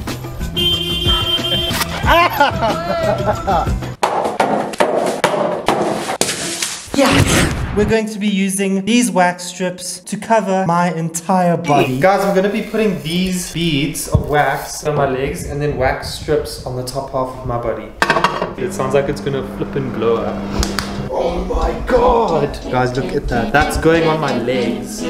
fish. Yes! We're going to be using these wax strips to cover my entire body. Guys, I'm going to be putting these beads of wax on my legs and then wax strips on the top half of my body. It sounds like it's going to flip and blow up. Oh my god! Guys, look at that. That's going on my legs.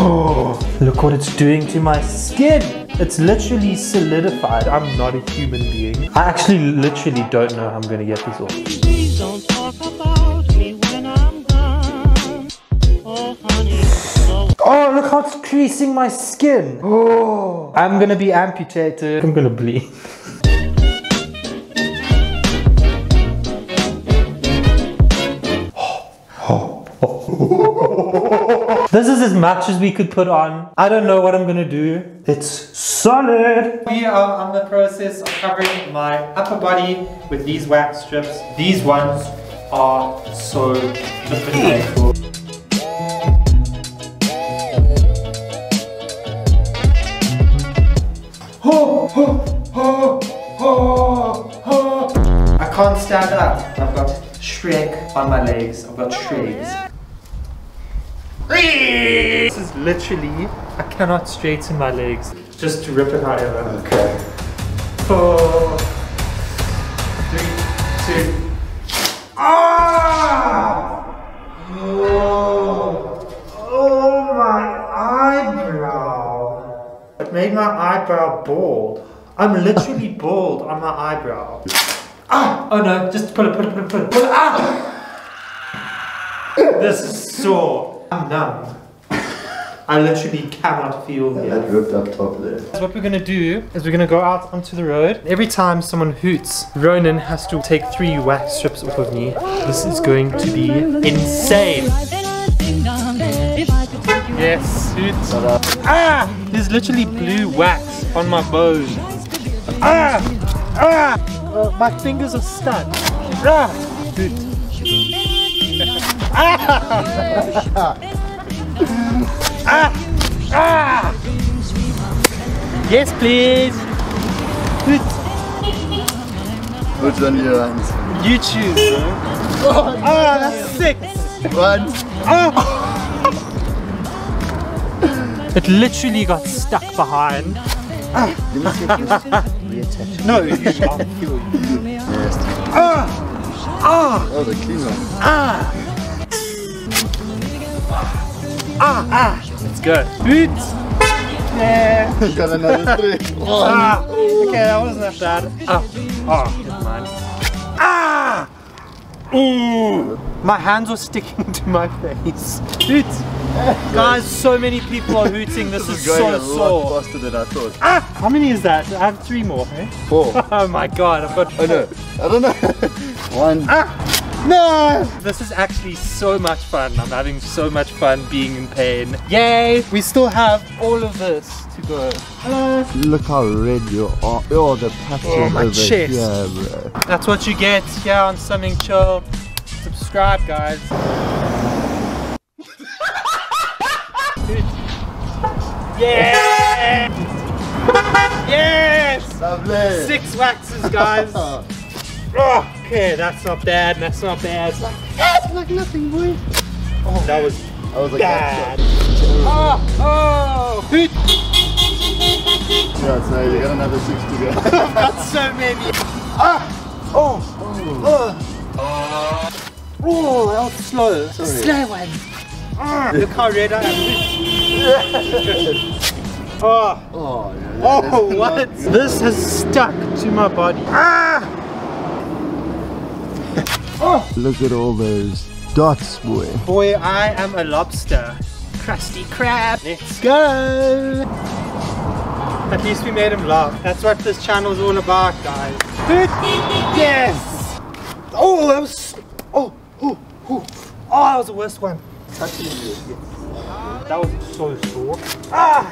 Oh, look what it's doing to my skin. It's literally solidified. I'm not a human being. I actually literally don't know how I'm going to get this off. Please don't talk about me when I'm gone. Oh, honey. Oh, look how it's creasing my skin. Oh, I'm going to be amputated. I'm going to bleed. This is as much as we could put on. I don't know what I'm gonna do. It's solid. We are on the process of covering my upper body with these wax strips. These ones are so different. I can't stand up. I've got Shrek on my legs. I've got shreds. This is literally, I cannot straighten my legs. Just to rip it however. Okay. 4, 3, 2. Ah! Whoa. Oh, my eyebrow. It made my eyebrow bald. I'm literally bald on my eyebrow. Ah! Oh no, just pull it. Ah! This is sore. I'm numb. I literally cannot feel here. That ripped up top there. So what we're going to do is we're going to go out onto the road. Every time someone hoots, Ronan has to take 3 wax strips off of me. This is going to be insane. Yes, hoot. Ah! There's literally blue wax on my bone. Ah! Ah! My fingers are stuck. Ah! Hoot. Yes, please. Good. Which one do you want? You choose. Oh, that's 6. 1. Oh. It literally got stuck behind. No, you can't feel it. Ah! Oh, the clean one. Ah! Ah! Ah! Let's go. Good. Yeah. Got another 3. Oh. Ah! Okay, that wasn't that bad. Ah! Oh, never mind. Ah! Ooh! My hands were sticking to my face. Hoot! Guys, so many people are hooting. This is going so sore. A lot faster than I thought. Ah! How many is that? I have 3 more, eh? 4. Oh my god, I've got 4. Oh no. I don't know. 1. Ah! No! This is actually so much fun. I'm having so much fun being in pain. Yay! We still have all of this to go. Hello! Look how red you are. Oh, the patches over chest. Here, bro. That's what you get here on Something Chill. Subscribe, guys. Yeah! Yes! Lovely! 6 waxes, guys. Oh, okay, that's not bad, that's not bad. It's like nothing, boy. Oh, that was like bad. Oh, hoot. Yeah, so you got another 6 to go. I've got so many. Ah, oh, that was slow. Sorry. Slow one. Look how red I am. Oh, yeah, oh what? This has stuck to my body. Ah! Oh. Look at all those dots, boy. Boy, I am a lobster. Krusty Krab. Let's go. At least we made him laugh. That's what this channel is all about, guys. Yes. Oh, that was. Oh, that was the worst one. Touching you. Yes. That was so sore. Ah.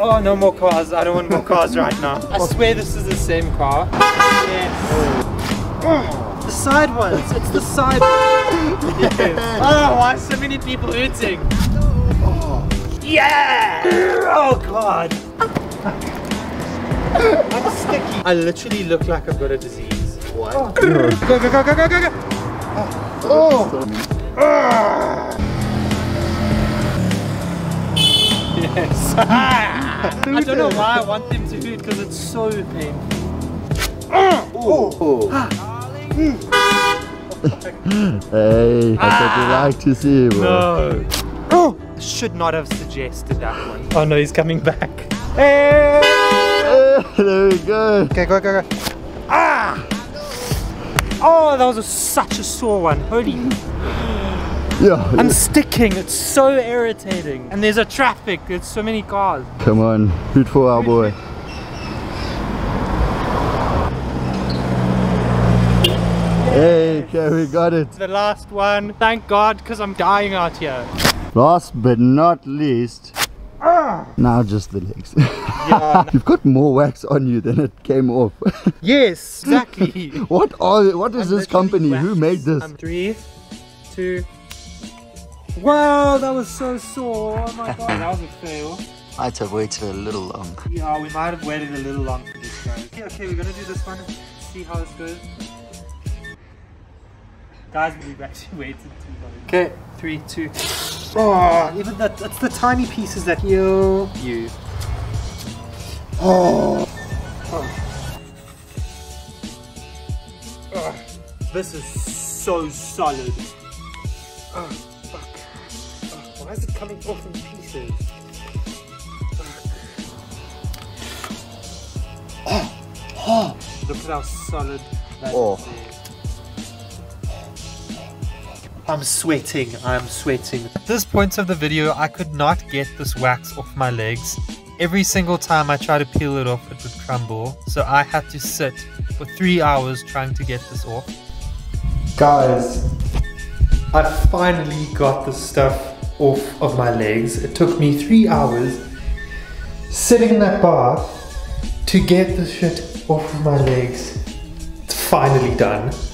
Oh, no more cars. I don't want more cars right now. I swear this is the same car. Yes. Oh. The side ones, it's the outside. I don't watch so many people eating. Oh. Yeah! Oh God. I'm sticky. I literally look like I've got a disease. What? Oh. Go, go, go, go, go, go, go. Oh. Yes. I don't know why I want them to eat because it's so painful. Oh. Hey, I thought you like to see him. No. Oh. Should not have suggested that one. Oh no, he's coming back. Hey. There we go. Okay, go, go, go. Ah! Oh, that was such a sore one. Holy. Yeah. I'm sticking. It's so irritating. And there's a traffic. There's so many cars. Come on, hoot for our boy. Hey, okay, we got it. The last one. Thank God, because I'm dying out here. Last but not least. Now just the legs. Yeah, no. You've got more wax on you than it came off. Yes, exactly. What is I'm this company? Waxed. Who made this? 3, 2, wow, that was so sore. Oh my God, that was a fail. I'd have waited a little long. Yeah, we might have waited a little long for this, guys. Okay, we're gonna do this one and see how this goes. Guys, we've actually waited too long. Okay, 3, 2. Oh, even that, that's the tiny pieces that heal you. Oh. Oh. Oh. This is so solid. Oh, fuck. Oh, why is it coming off in pieces? Oh. Oh. Look at how solid that is. I'm sweating, I'm sweating. At this point of the video, I could not get this wax off my legs. Every single time I tried to peel it off, it would crumble. So I had to sit for 3 hours trying to get this off. Guys, I finally got this stuff off of my legs. It took me 3 hours sitting in that bath to get this shit off of my legs. It's finally done.